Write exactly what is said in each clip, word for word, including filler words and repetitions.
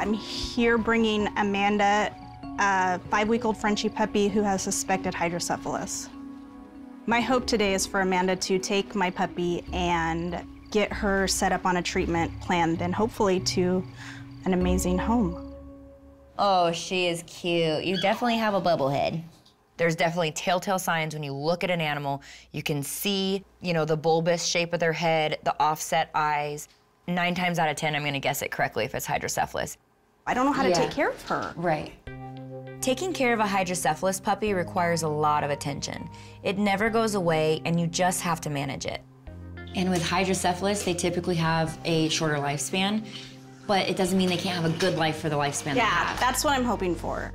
I'm here bringing Amanda, a five-week-old Frenchie puppy who has suspected hydrocephalus. My hope today is for Amanda to take my puppy and get her set up on a treatment plan, then hopefully to an amazing home. Oh, she is cute. You definitely have a bubblehead. There's definitely telltale signs when you look at an animal. You can see, you know, the bulbous shape of their head, the offset eyes. Nine times out of ten, I'm gonna guess it correctly if it's hydrocephalus. I don't know how to yeah. take care of her. Right. Taking care of a hydrocephalus puppy requires a lot of attention. It never goes away, and you just have to manage it. And with hydrocephalus, they typically have a shorter lifespan, but it doesn't mean they can't have a good life for the lifespan they have. Yeah, that's what I'm hoping for.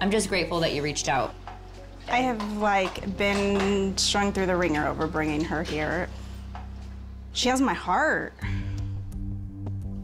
I'm just grateful that you reached out. I have, like, been strung through the wringer over bringing her here. She has my heart.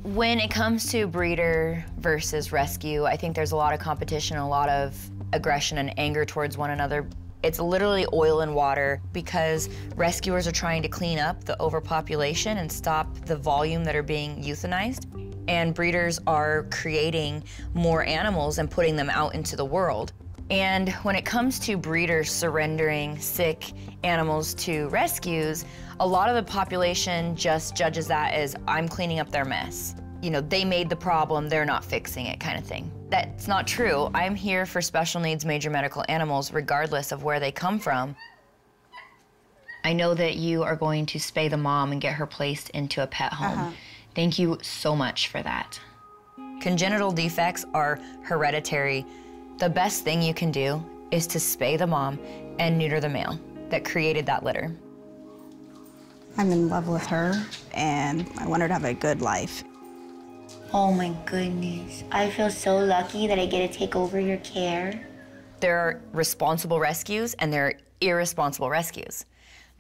When it comes to breeder versus rescue, I think there's a lot of competition, a lot of aggression and anger towards one another. It's literally oil and water because rescuers are trying to clean up the overpopulation and stop the volume that are being euthanized. And breeders are creating more animals and putting them out into the world. And when it comes to breeders surrendering sick animals to rescues, a lot of the population just judges that as, I'm cleaning up their mess. You know, they made the problem, they're not fixing it kind of thing. That's not true. I'm here for special needs major medical animals, regardless of where they come from. I know that you are going to spay the mom and get her placed into a pet home. Uh-huh. Thank you so much for that. Congenital defects are hereditary. The best thing you can do is to spay the mom and neuter the male that created that litter. I'm in love with her, and I want her to have a good life. Oh my goodness. I feel so lucky that I get to take over your care. There are responsible rescues, and there are irresponsible rescues.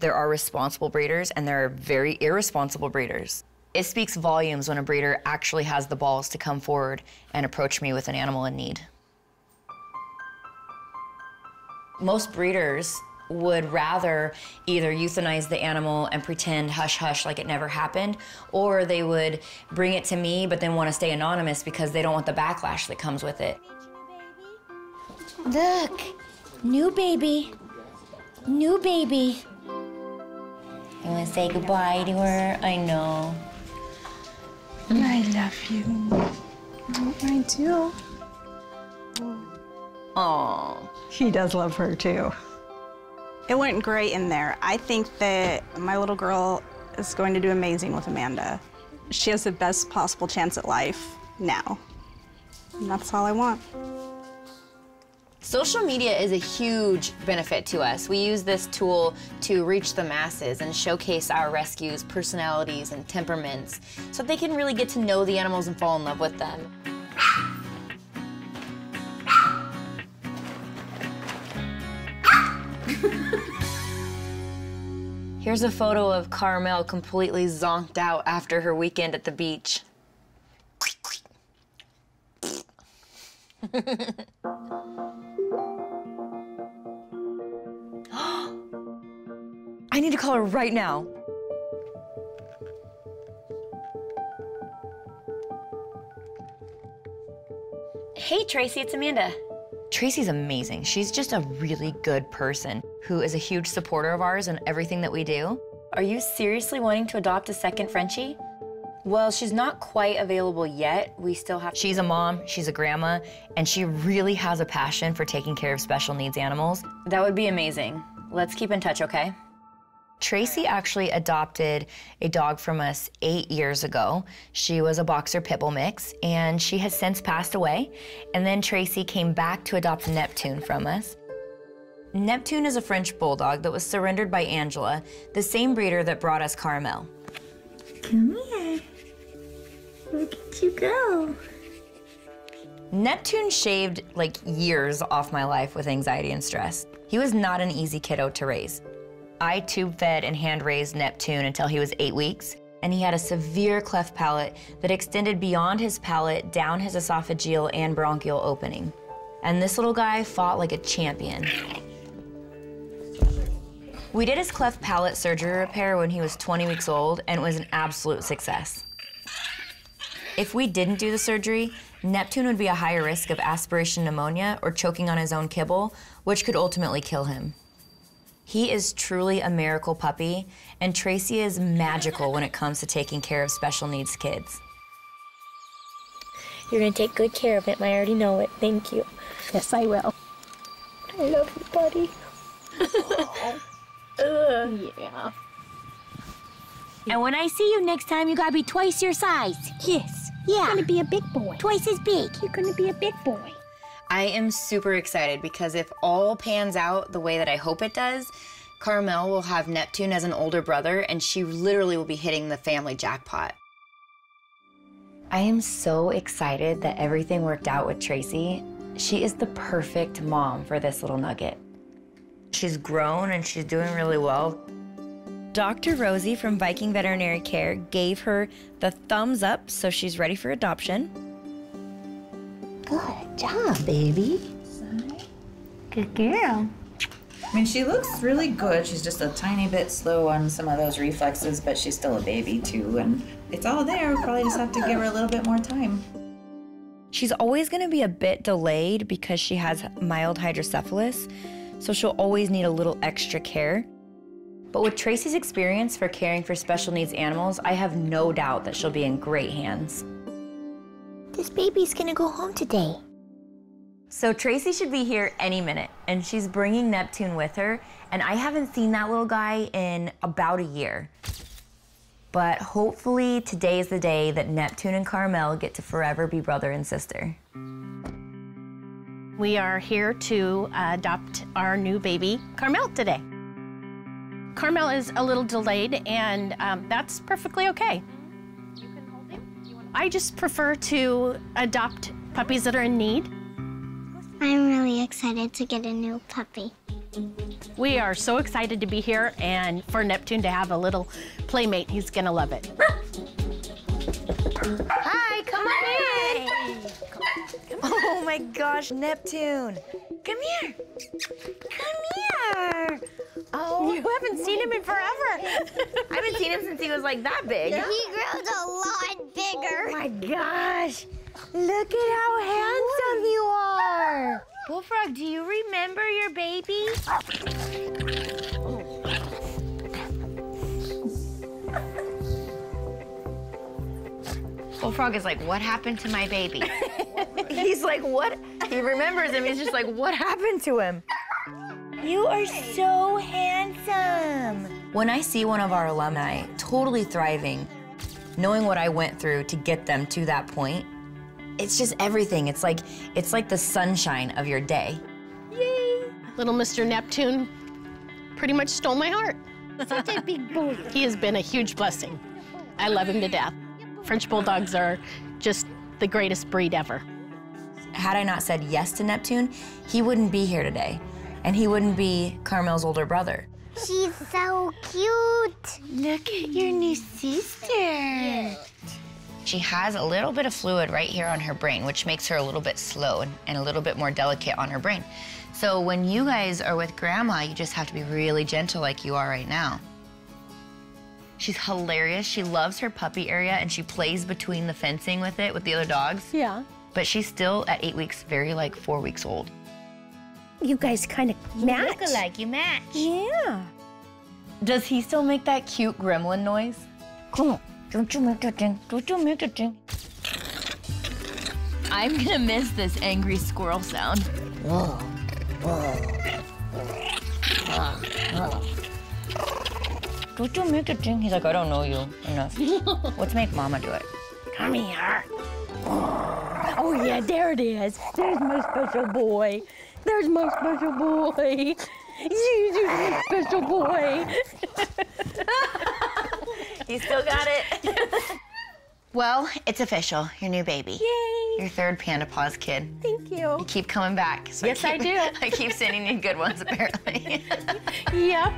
There are responsible breeders, and there are very irresponsible breeders. It speaks volumes when a breeder actually has the balls to come forward and approach me with an animal in need. Most breeders would rather either euthanize the animal and pretend hush hush like it never happened, or they would bring it to me but then want to stay anonymous because they don't want the backlash that comes with it. Look, new baby, new baby. You want to say goodbye to her? I know. I love you. I do. Aww. He does love her, too. It went great in there. I think that my little girl is going to do amazing with Amanda. She has the best possible chance at life now. And that's all I want. Social media is a huge benefit to us. We use this tool to reach the masses and showcase our rescues, personalities, and temperaments so they can really get to know the animals and fall in love with them. Here's a photo of Caramel completely zonked out after her weekend at the beach. I need to call her right now. Hey, Tracy, it's Amanda. Tracy's amazing. She's just a really good person who is a huge supporter of ours and everything that we do. Are you seriously wanting to adopt a second Frenchie? Well, she's not quite available yet. We still have... She's a mom, she's a grandma, and she really has a passion for taking care of special needs animals. That would be amazing. Let's keep in touch, okay? Tracy actually adopted a dog from us eight years ago. She was a boxer pit bull mix, and she has since passed away. And then Tracy came back to adopt Neptune from us. Neptune is a French bulldog that was surrendered by Angela, the same breeder that brought us Caramel. Come here. Look at you go. Neptune shaved, like, years off my life with anxiety and stress. He was not an easy kiddo to raise. I tube-fed and hand-raised Neptune until he was eight weeks, and he had a severe cleft palate that extended beyond his palate, down his esophageal and bronchial opening. And this little guy fought like a champion. We did his cleft palate surgery repair when he was twenty weeks old, and it was an absolute success. If we didn't do the surgery, Neptune would be a higher risk of aspiration pneumonia or choking on his own kibble, which could ultimately kill him. He is truly a miracle puppy, and Tracy is magical when it comes to taking care of special needs kids. You're gonna take good care of him. I already know it. Thank you. Yes, I will. I love you, buddy. Oh. Ugh. Yeah. And when I see you next time, you gotta be twice your size. Yes. Yeah. You're gonna be a big boy. Twice as big. You're gonna be a big boy. I am super excited because if all pans out the way that I hope it does, Caramel will have Neptune as an older brother, and she literally will be hitting the family jackpot. I am so excited that everything worked out with Tracy. She is the perfect mom for this little nugget. She's grown and she's doing really well. Doctor Rosie from Viking Veterinary Care gave her the thumbs up, so she's ready for adoption. Good job, baby. Good girl. I mean, she looks really good. She's just a tiny bit slow on some of those reflexes, but she's still a baby, too, and it's all there. We'll probably just have to give her a little bit more time. She's always going to be a bit delayed because she has mild hydrocephalus, so she'll always need a little extra care. But with Tracy's experience for caring for special needs animals, I have no doubt that she'll be in great hands. This baby's going to go home today. So Tracy should be here any minute, and she's bringing Neptune with her, and I haven't seen that little guy in about a year. But hopefully today is the day that Neptune and Caramel get to forever be brother and sister. We are here to uh, adopt our new baby, Caramel, today. Caramel is a little delayed, and um, that's perfectly okay. You can hold him. I just prefer to adopt puppies that are in need. I'm really excited to get a new puppy. We are so excited to be here and for Neptune to have a little playmate. He's gonna love it. Hi, come on in. Oh my gosh, Neptune. Come here. Come here. Oh, you haven't seen him in forever. I haven't seen him since he was like that big. He grows a lot bigger. Oh my gosh. Look at how handsome you are! Bullfrog, do you remember your baby? Bullfrog is like, what happened to my baby? He's like, what? He remembers him. He's just like, what happened to him? You are so handsome. When I see one of our alumni totally thriving, knowing what I went through to get them to that point, it's just everything. It's like, it's like the sunshine of your day. Yay! Little Mister Neptune pretty much stole my heart. Such a big boy. He has been a huge blessing. I love him to death. French Bulldogs are just the greatest breed ever. Had I not said yes to Neptune, he wouldn't be here today, and he wouldn't be Carmel's older brother. She's so cute. Look at your new sister. She has a little bit of fluid right here on her brain, which makes her a little bit slow and, and a little bit more delicate on her brain. So when you guys are with Grandma, you just have to be really gentle like you are right now. She's hilarious. She loves her puppy area, and she plays between the fencing with it, with the other dogs. Yeah. But she's still, at eight weeks, very, like, four weeks old. You guys kind of match. You look alike. You match. Yeah. Does he still make that cute gremlin noise? Cool. Don't you make that thing. Don't you make that thing. I'm gonna miss this angry squirrel sound. Whoa. Whoa. Whoa. Whoa. Don't you make that thing. He's like, I don't know you enough. Let's make Mama do it. Come here. Oh, yeah, there it is. There's my special boy. There's my special boy. He's my special boy. You still got it. Well, it's official. Your new baby. Yay! Your third Panda Paws kid. Thank you. You keep coming back. So yes, I, keep, I do. I keep sending you good ones, apparently. Yep.